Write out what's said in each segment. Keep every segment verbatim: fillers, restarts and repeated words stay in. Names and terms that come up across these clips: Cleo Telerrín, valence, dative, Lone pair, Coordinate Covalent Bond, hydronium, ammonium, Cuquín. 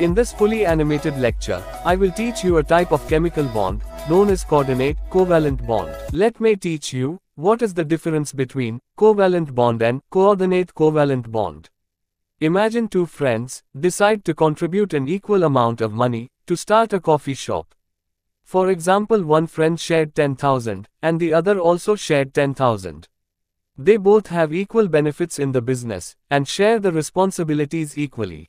In this fully animated lecture, I will teach you a type of chemical bond, known as coordinate covalent bond. Let me teach you, what is the difference between covalent bond and coordinate covalent bond. Imagine two friends, decide to contribute an equal amount of money, to start a coffee shop. For example, one friend shared ten thousand, and the other also shared ten thousand. They both have equal benefits in the business, and share the responsibilities equally.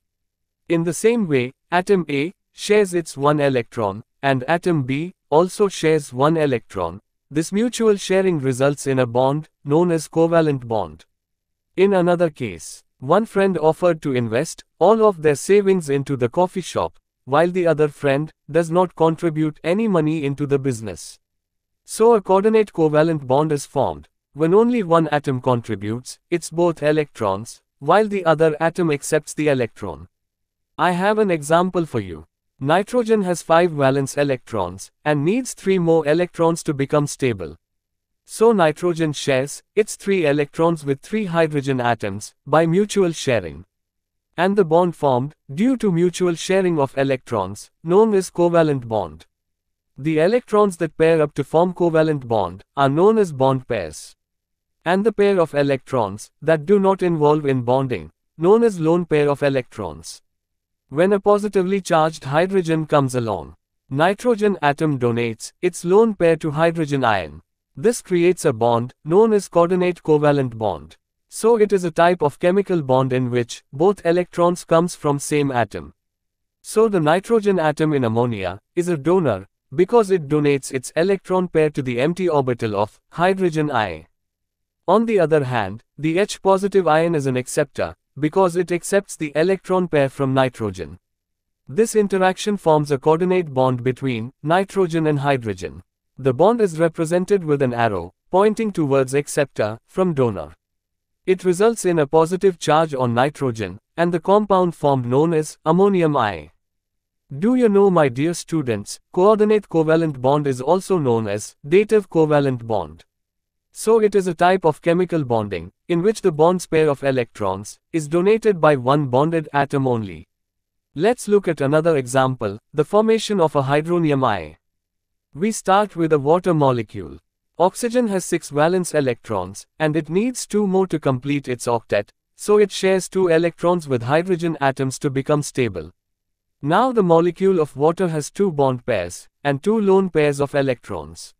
In the same way, atom A shares its one electron, and atom B also shares one electron. This mutual sharing results in a bond, known as covalent bond. In another case, one friend offered to invest all of their savings into the coffee shop, while the other friend does not contribute any money into the business. So a coordinate covalent bond is formed, when only one atom contributes its both electrons, while the other atom accepts the electron. I have an example for you. Nitrogen has five valence electrons, and needs three more electrons to become stable. So nitrogen shares its three electrons with three hydrogen atoms, by mutual sharing. And the bond formed, due to mutual sharing of electrons, known as covalent bond. The electrons that pair up to form covalent bond, are known as bond pairs. And the pair of electrons, that do not involve in bonding, known as lone pair of electrons. When a positively charged hydrogen comes along, nitrogen atom donates its lone pair to hydrogen ion. This creates a bond, known as coordinate covalent bond. So it is a type of chemical bond in which, both electrons comes from same atom. So the nitrogen atom in ammonia, is a donor, because it donates its electron pair to the empty orbital of, hydrogen ion. On the other hand, the H positive ion is an acceptor, because it accepts the electron pair from nitrogen. This interaction forms a coordinate bond between nitrogen and hydrogen. The bond is represented with an arrow, pointing towards acceptor, from donor. It results in a positive charge on nitrogen, and the compound formed known as ammonium ion. Do you know, my dear students, coordinate covalent bond is also known as dative covalent bond. So it is a type of chemical bonding, in which the bond's pair of electrons, is donated by one bonded atom only. Let's look at another example, the formation of a hydronium ion. We start with a water molecule. Oxygen has six valence electrons, and it needs two more to complete its octet, so it shares two electrons with hydrogen atoms to become stable. Now the molecule of water has two bond pairs, and two lone pairs of electrons.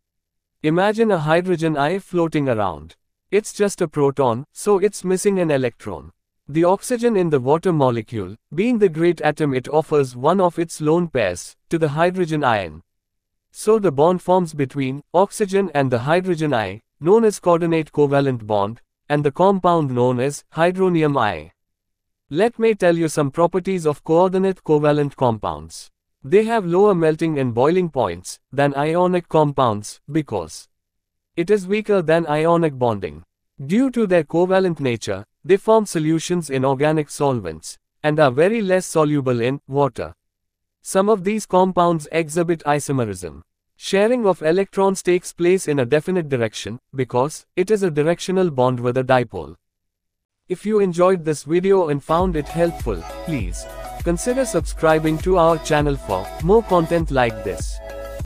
Imagine a hydrogen ion floating around. It's just a proton, so it's missing an electron. The oxygen in the water molecule, being the great atom, it offers one of its lone pairs, to the hydrogen ion. So the bond forms between oxygen and the hydrogen ion, known as coordinate covalent bond, and the compound known as hydronium ion. Let me tell you some properties of coordinate covalent compounds. They have lower melting and boiling points than ionic compounds because it is weaker than ionic bonding. Due to their covalent nature, they form solutions in organic solvents and are very less soluble in water. Some of these compounds exhibit isomerism. Sharing of electrons takes place in a definite direction because it is a directional bond with a dipole. If you enjoyed this video and found it helpful, please consider subscribing to our channel for more content like this.